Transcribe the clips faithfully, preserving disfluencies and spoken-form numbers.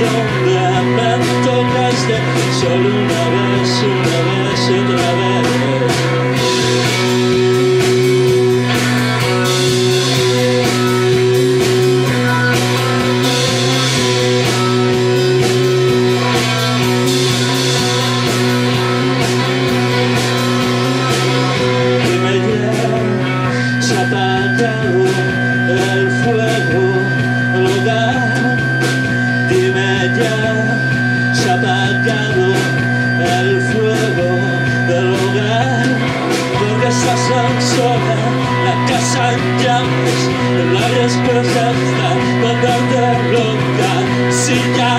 cambia tanto desde solo una vez, una vez y otra vez. El fuego del hogar, porque estás tan sola, la casa en llamas, la respuesta está para darte loca. Si ya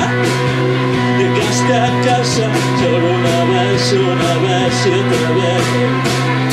llegaste a casa, solo una vez, una vez y otra vez.